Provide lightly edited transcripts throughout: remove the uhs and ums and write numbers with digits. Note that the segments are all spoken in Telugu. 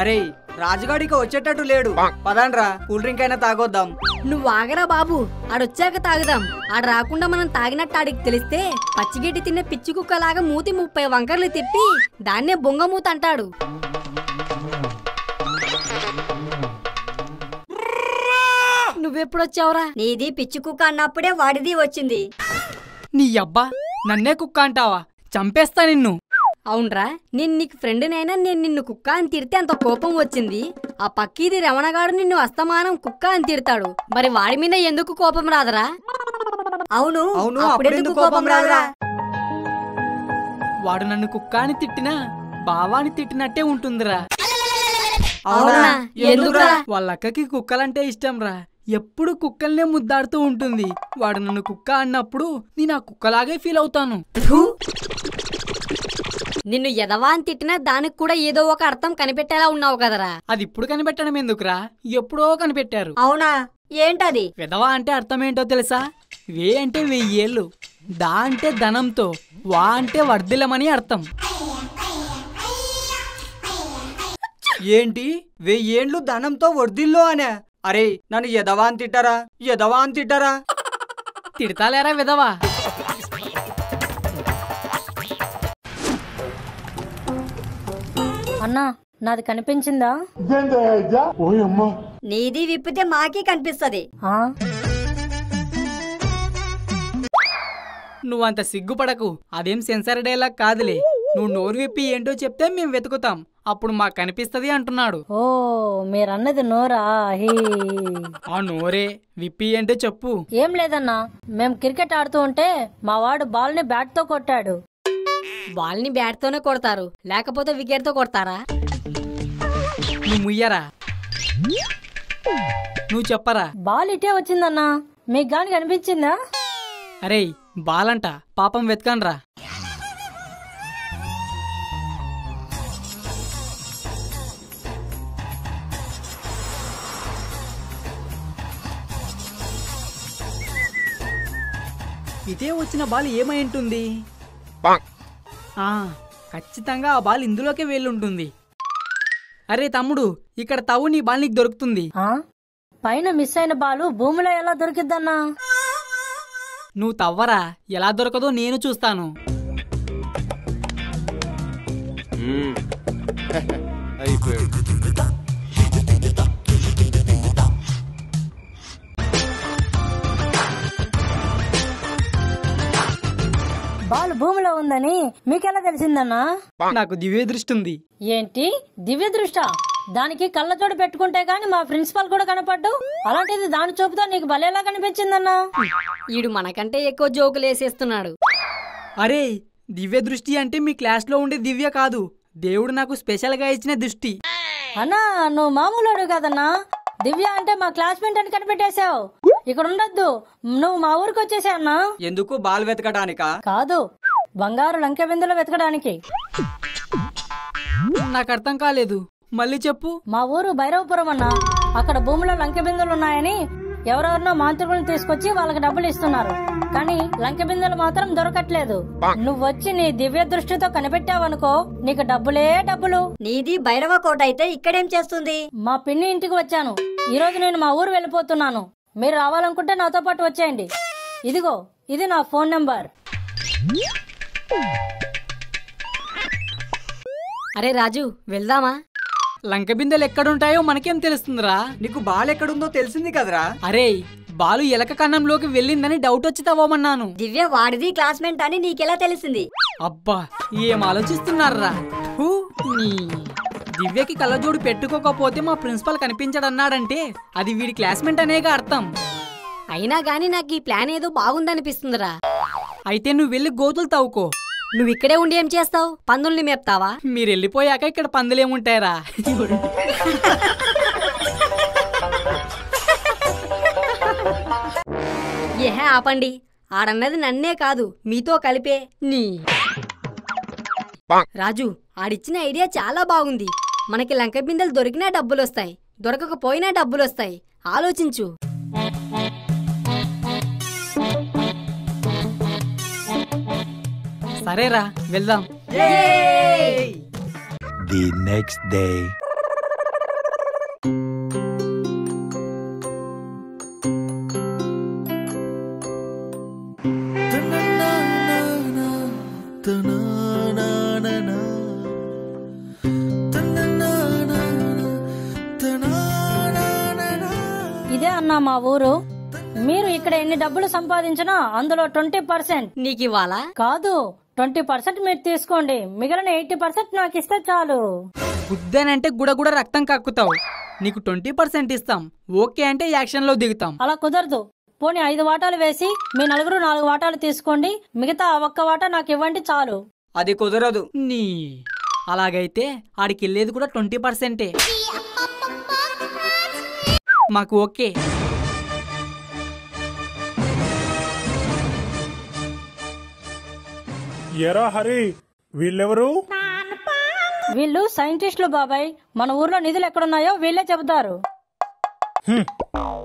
అరే రాజుగాడికి వచ్చేటట్టు లేడు, పదండ్రా కూల్ డ్రింక్ అయినా తాగొద్దాం. నువ్వు ఆగరా బాబు, ఆడొచ్చాక తాగుదాం. ఆడ రాకుండా మనం తాగినట్టు ఆడికి తెలిస్తే పచ్చిగడ్డి తిన్న పిచ్చి కుక్కలాగా మూతి 30 వంకర్లు తిప్పి దాన్నే బొంగ మూత అంటాడు. నువ్వెప్పుడొచ్చావురా? నీది పిచ్చి కుక్క అన్నప్పుడే వాడిది వచ్చింది. నీ అబ్బా, నన్నే కుక్క అంటావా? చంపేస్తా నిన్ను. అవునరా, నేను నీకు ఫ్రెండ్నైనా నేను నిన్ను కుక్క అని తిడితే అంత కోపం వచ్చింది. ఆ పక్కీది రమణగాడు నిన్ను అస్తమానం కుక్క అని తిడతాడు, మరి వాడి మీద ఎందుకు కోపం రాదరా? అవును, కోపం రాదరా? వాడు నన్ను కుక్క అని తిట్టినా బావాని తిట్టినట్టే ఉంటుందిరా. అవునా? ఎందుకురా? వాళ్ళక్కకి కుక్కలంటే ఇష్టం రా, ఎప్పుడు కుక్కల్నే ముద్దాడుతూ ఉంటుంది. వాడు నన్ను కుక్క అన్నప్పుడు నేను ఆ కుక్కలాగే ఫీల్ అవుతాను. నిన్ను ఎదవా అని తిట్టినా దానికి కూడా ఏదో ఒక అర్థం కనిపెట్టేలా ఉన్నావు కదరా. అది ఇప్పుడు కనిపెట్టడం ఎందుకురా, ఎప్పుడో కనిపెట్టారు. అవునా? ఏంటది? ఎదవా అంటే అర్థం ఏంటో తెలుసా? వే అంటే 1000 ఏళ్ళు, దా అంటే ధనంతో, వా అంటే వర్ధిలమని అర్థం. ఏంటి 1000 ఏళ్ళు ధనంతో వర్ధిల్లో అనే? అరే నన్ను ఎదవా అని తిట్టారా, ఎదవా అని తిట్టారా? తిడతాలేరా విధవా. అన్నా, నాది కనిపించిందా? నీది విప్పితే మాకే కనిపిస్తుంది. నువ్వంత సిగ్గుపడకు, అదేం సెన్సార్ డైలాగ్ కాదులే. నువ్వు నోరు విప్పి ఏంటో చెప్తే మేము వెతుకుతాం, అప్పుడు మాకు కనిపిస్తుంది అంటున్నాడు. ఓ, మీరన్నది నోరా? ఆ నోరే, విప్పి ఏంటో చెప్పు. ఏం లేదన్నా, మేము క్రికెట్ ఆడుతూ ఉంటే మా వాడు బాల్ ని బ్యాట్ తో కొట్టాడు. బాల్ ని బ్యాట్ తోనే కొడతారు, లేకపోతే వికెట్ తో కొడతారా? నువ్వు ముయ్యరా, నువ్వు చెప్పరా. బాల్ ఇటే వచ్చిందన్నా, మీకు గాని కనిపించిందా? అరే బాల్ అంట, పాపం వెతకండ్రా. ఇదే వచ్చిన బాల్ ఏమై ఉంటుంది? ఖచ్చితంగా ఆ బాల్ ఇందులోకే వెళ్ళుంటుంది. అరే తమ్ముడు, ఇక్కడ తవ్వు, నీ బాల్ నీకు దొరుకుతుంది. పైన మిస్ అయిన బాలు భూమిలో ఎలా దొరికిద్దన్నా? నువ్వు తవ్వరా, ఎలా దొరకదో నేను చూస్తాను. బాల్ భూమిలో ఉందని మీకెలా తెలిసిందన్నా? నాకు దివ్య దృష్టి ఉంది. ఏంటి దివ్య దృష్ట? దానికి కళ్ళజోడు పెట్టుకుంటే గాని మా ప్రిన్సిపాల్ కూడా కనపడ్డు, అలాంటిది దాని చూపుతో నీకు భలేలా కనిపించిందన్నా? ఈడు మనకంటే ఎక్కువ జోకులు వేసేస్తున్నాడు. అరే దివ్య దృష్టి అంటే మీ క్లాస్ లో ఉండే దివ్య కాదు, దేవుడు నాకు స్పెషల్ గా ఇచ్చిన దృష్టి. అన్నా నువ్వు మామూలు కాదన్నా, దివ్య అంటే మా క్లాస్మేట్ అని కనిపెట్టేశావు. ఇక్కడ ఉండద్దు, నువ్వు మా ఊరికి వచ్చేసా అన్నా. ఎందుకు? బాల్ వెతకడానికా? కాదు, బంగారు లంకె బిందెలో వెతకడానికి. నాకు అర్థం కాలేదు, మళ్ళీ చెప్పు. మా ఊరు భైరవపురం అన్నా, అక్కడ భూమిలో లంకె బిందెలు ఉన్నాయని ఎవరెవరినో మాంత్రికులను తీసుకొచ్చి వాళ్ళకి డబ్బులు ఇస్తున్నారు, కానీ లంకె బిందెలు మాత్రం దొరకట్లేదు. నువ్వు వచ్చి నీ దివ్య దృష్టితో కనిపెట్టావనుకో, నీకు డబ్బులే డబ్బులు. నీది భైరవ కోట అయితే ఇక్కడేం చేస్తుంది? మా పిన్ని ఇంటికి వచ్చాను, ఈ రోజు నేను మా ఊరు వెళ్ళిపోతున్నాను, మీరు రావాలనుకుంటే నాతో పాటు వచ్చేయండి. ఇదిగో ఇది నా ఫోన్ నెంబర్. అరే రాజు, వెళ్దామా? లంక బిందెలు ఎక్కడుంటాయో మనకేం తెలుస్తుందిరా? నీకు బాల్ ఎక్కడుందో తెలిసింది కదరా. అరే బాలు ఎలక కన్నంలోకి వెళ్ళిందని డౌట్ వచ్చి తవ్వమన్నాను. దివ్య వాడిది క్లాస్మేట్ అని నీకెలా తెలిసింది? అబ్బా ఏం ఆలోచిస్తున్నారా? దివ్యకి కళ్ళజోడు పెట్టుకోకపోతే మా ప్రిన్సిపాల్ కనిపించడన్నాడంటే అది వీడి క్లాస్మేట్ అనేగా అర్థం. అయినా గాని నాకు ఈ ప్లాన్ ఏదో బాగుందనిపిస్తుందిరా. అయితే నువ్వు వెళ్ళి గోతులు తవ్వుకో. నువ్వు ఇక్కడే ఉండి ఏం చేస్తావు? పందుల్ని మేపుతావా? మీరు వెళ్ళిపోయాక ఇక్కడ పందులేముంటాయరా. ఆపండి, ఆడన్నది నన్నే కాదు మీతో కలిపే నీ రాజు. ఆడిచ్చిన ఐడియా చాలా బాగుంది. మనకి లంక బిందెలు దొరికినా డబ్బులొస్తాయి, దొరకకపోయినా డబ్బులొస్తాయి. ఆలోచించు. సరేరా వెళ్దాం. ఇదే అన్నా మా ఊరు. మీరు ఇక్కడ ఎన్ని డబ్బులు సంపాదించినా అందులో 20% నీకు ఇవ్వాలా? కాదు, 20% మీరు తీసుకోండి, మిగిలిన 80% నాకు ఇస్తే చాలు. గుద్దానంటే గుడగుడ రక్తం కక్కుతావు. నీకు 20% ఇస్తాం, ఓకే అంటే యాక్షన్ లో దిగుతాం. అలా కుదరదు. పోనీ 5 వాటాలు వేసి మీ నలుగురు 4 వాటాలు తీసుకోండి, మిగతా 1 వాటా నాకు ఇవ్వండి చాలు. అది కుదరదు నీ. అలాగైతే ఆడికి వెళ్ళేది కూడా 20%. మాకు ఓకే. ఎరా హరి, వీళ్ళెవరు? వీళ్ళు సైంటిస్టులు బాబాయ్. మన ఊర్లో నిధులు ఎక్కడున్నాయో వీళ్ళే చెబుతారు.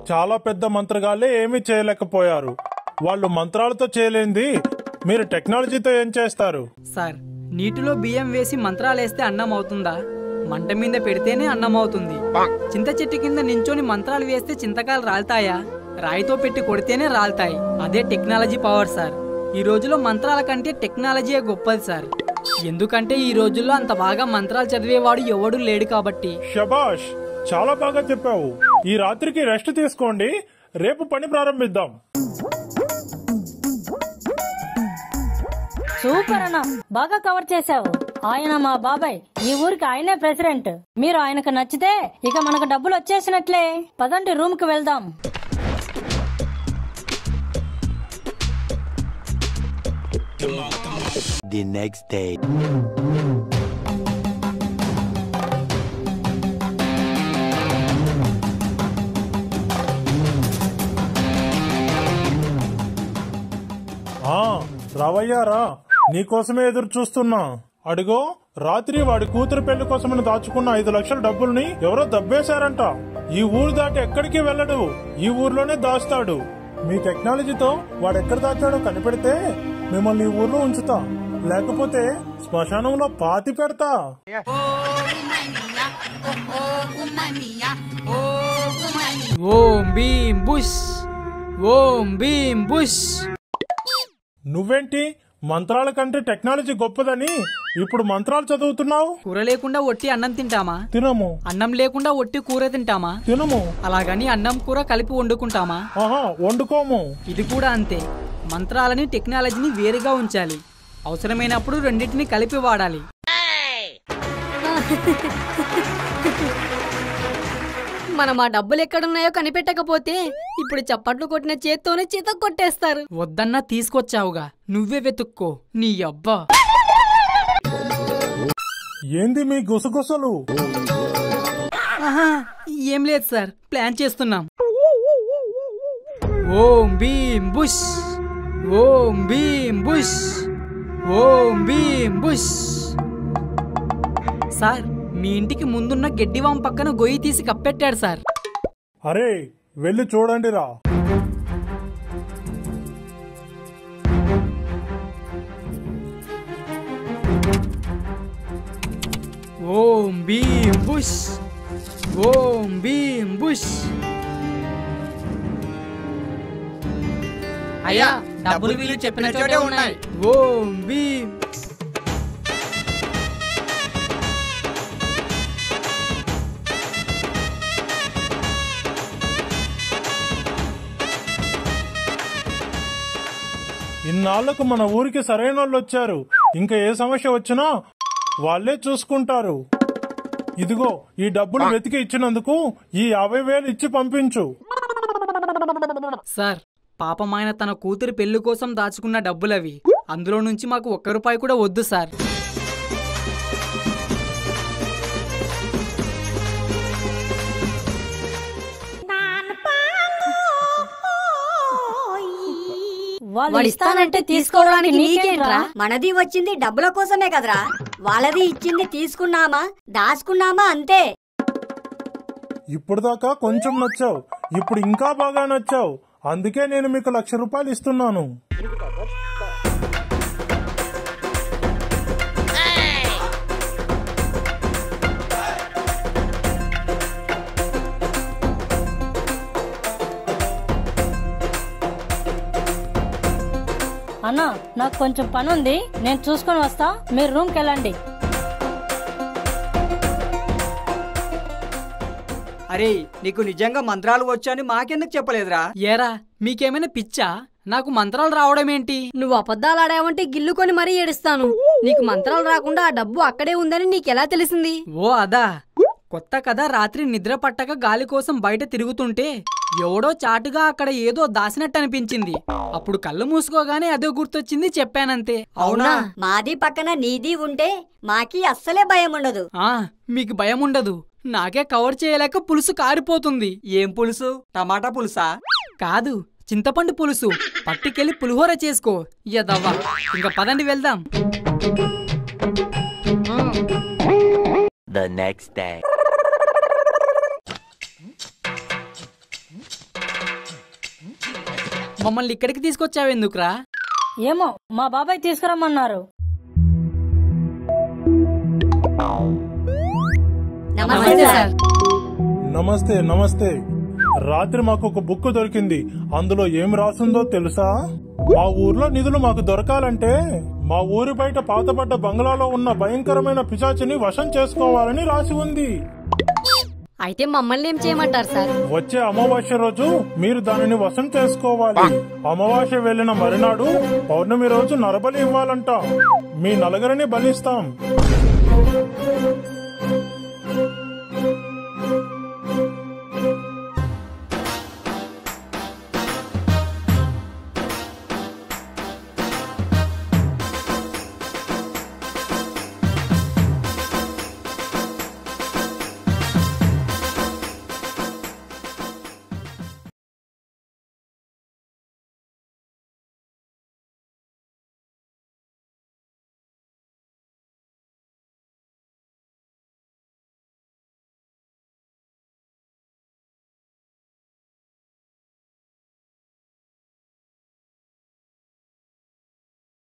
చాలా పెద్ద మంత్రగాళ్ళే ఏమీ చేయలేకపోయారు. వాళ్ళు మంత్రాలతో చేయలేంది మీరు టెక్నాలజీతో ఏం చేస్తారు? సార్, నీటిలో బియ్యం వేసి మంత్రాలేస్తే అన్నం అవుతుందా? మంట మీద పెడితేనే అన్నం అవుతుంది. చింత చెట్టు కింద నించోని మంత్రాలు వేస్తే చింతకాయలు రాలుతాయా? రాయితో పెట్టి కొడితేనే రాలుతాయి. అదే టెక్నాలజీ పవర్ సార్. ఈ రోజుల్లో మంత్రాల కంటే టెక్నాలజీయే గొప్పది సార్. ఎందుకంటే ఈ రోజుల్లో అంత బాగా మంత్రాలు చదివేవాడు ఎవడూ లేడు కాబట్టి. శభాష్, చాలా బాగా చెప్పావు. ఈ రాత్రికి రెస్ట్ తీసుకోండి, రేపు పని ప్రారంభిద్దాం. సూపర్ అన్న, బాగా కవర్ చేసావు. ఆయన మా బాబాయ్, ఈ ఊరికి ఆయనే ప్రెసిడెంట్. మీరు ఆయనకు నచ్చితే ఇక మనకు డబ్బులు వచ్చేసినట్లే. పదండి రూమ్ కి వెళ్దాం. The next day. రావయ్యారా, నీకోసమే ఎదురు చూస్తున్నా. అడుగో, రాత్రి వాడి కూతురు పెళ్లి కోసమని దాచుకున్న 5 లక్షల డబ్బుల్ని ఎవరో దబ్బేశారంట. ఈ ఊరు దాటి ఎక్కడికి వెళ్ళడు, ఈ ఊర్లోనే దాస్తాడు. మీ టెక్నాలజీతో వాడెక్కడ దాచాడో కనిపెడితే మిమ్మల్ని ఈ ఊర్లో ఉంచుతా, లేకపోతే శ్మశానంలో పాతి పెడతా. ఓం భీమ్ బుష్, ఓం భీమ్ బుష్. నువ్వేంటి మంత్రాల కంటే టెక్నాలజీ గొప్పదని ఇప్పుడు మంత్రాలు చదువుతున్నావు? కూర లేకుండా ఒట్టి అన్నం తింటామా? తినము. అన్నం లేకుండా ఒట్టి కూర తింటామా? తినము. అలాగని అన్నం కూర కలిపి వండుకుంటామా? వండుకోము. ఇది కూడా అంతే, మంత్రాలని టెక్నాలజీని వేరుగా ఉంచాలి. అవసరమైనప్పుడు రెండింటిని కలిపి వాడాలి. మనం ఆ డబ్బులు ఎక్కడున్నాయో కనిపెట్టకపోతే ఇప్పుడు చప్పట్లు కొట్టిన చేత్తోనే చేత కొట్టేస్తారు. వద్దన్నా తీసుకొచ్చావుగా, నువ్వే వెతుక్కో. నీ అబ్బా, ఏంది మీ గుసగుసలు? ఏం లేదు సార్, ప్లాన్ చేస్తున్నాం. ఓం భీమ్ బుష్, ఓం భీమ్ బుష్, ఓం భీమ్ బుష్. సార్, మీ ఇంటికి ముందున్న గెడ్డివాం పక్కన గొయ్యి తీసి కప్పెట్టాడు సార్. అరే వెళ్ళి చూడండి రా. ఓం భీమ్ బుష్, ఓం భీమ్ బుష్. అయ్యా, డబ్బులు వీళ్ళు చెప్పిన చోటే ఉన్నాయి. ఓం భీమ్. ఇన్నాళ్లకు మన ఊరికి సరైన వాళ్ళు వచ్చారు. ఇంకా ఏ సమస్య వచ్చినా వాళ్ళే చూసుకుంటారు. ఇదిగో, ఈ డబ్బులు వెతికి ఇచ్చినందుకు ఈ 50,000 ఇచ్చి పంపించు. సార్, పాపం ఆయన తన కూతురి పెళ్లి కోసం దాచుకున్న డబ్బులవి. అందులో నుంచి మాకు 1 రూపాయి కూడా వద్దు సార్. వాళ్ళిస్తానంటే తీసుకోవడానికి నీకేంట్రా? మనది వచ్చింది డబ్బుల కోసమే కదరా. వాళ్ళది ఇచ్చింది తీసుకున్నామా, దాచుకున్నామా అంతే. ఇప్పుడు దాకా కొంచెం నచ్చావు, ఇప్పుడు ఇంకా బాగా నచ్చావు. అందుకే నేను మీకు 1,00,000 రూపాయలు ఇస్తున్నాను. అన్నా నాకు కొంచెం పని ఉంది, నేను చూసుకొని వస్తా, మీరు రూమ్కి వెళ్ళండి. అరే నీకు నిజంగా మంత్రాలు వచ్చాని మాకెందుకు చెప్పలేదురా? ఏరా మీకేమైనా పిచ్చా? నాకు మంత్రాలు రావడం ఏంటి? నువ్వు అబద్ధాలు ఆడావంటే గిల్లుకొని మరీ ఏడుస్తాను. నీకు మంత్రాలు రాకుండా ఆ డబ్బు అక్కడే ఉందని నీకెలా తెలిసింది? ఓ అదా, కొత్త కదా. రాత్రి నిద్ర పట్టక గాలి కోసం బయట తిరుగుతుంటే ఎవడో చాటుగా అక్కడ ఏదో దాసినట్టు అనిపించింది. అప్పుడు కళ్ళు మూసుకోగానే అదే గుర్తొచ్చింది, చెప్పానంతే. అవునా? మాది పక్కన నీది ఉంటే మాకి అస్సలే భయం ఉండదు. మీకు భయం ఉండదు, నాకే కవర్ చేయలేక పులుసు కారిపోతుంది. ఏం పులుసు? టమాటా పులుసా? కాదు, చింతపండు పులుసు. పట్టుకెళ్ళి పులిహోర చేసుకో. యదవ్వా, ఇంకా పదండి వెళ్దాం. The next day. మమ్మల్ని ఇక్కడికి తీసుకొచ్చావెందుకురా? ఏమో మా బాబాయ్ తీసుకురమ్మన్నారు. నమస్తే సార్. నమస్తే నమస్తే. రాత్రి మాకు ఒక బుక్ దొరికింది, అందులో ఏం రాసిందో తెలుసా? మా ఊర్లో నిధులు మాకు దొరకాలంటే మా ఊరి బయట పాతబడ్డ బంగ్లాలో ఉన్న భయంకరమైన పిశాచిని వశం చేసుకోవాలని రాసి ఉంది. అయితే మమ్మల్ని ఏం చేయమంటారు సార్? వచ్చే అమావాస్య రోజు మీరు దానిని వశం చేసుకోవాలి. అమావాస్య వెళ్లిన మరునాడు పౌర్ణమి రోజు నరబలి ఇవ్వాలంట. మీ నలుగురిని బలిస్తాం.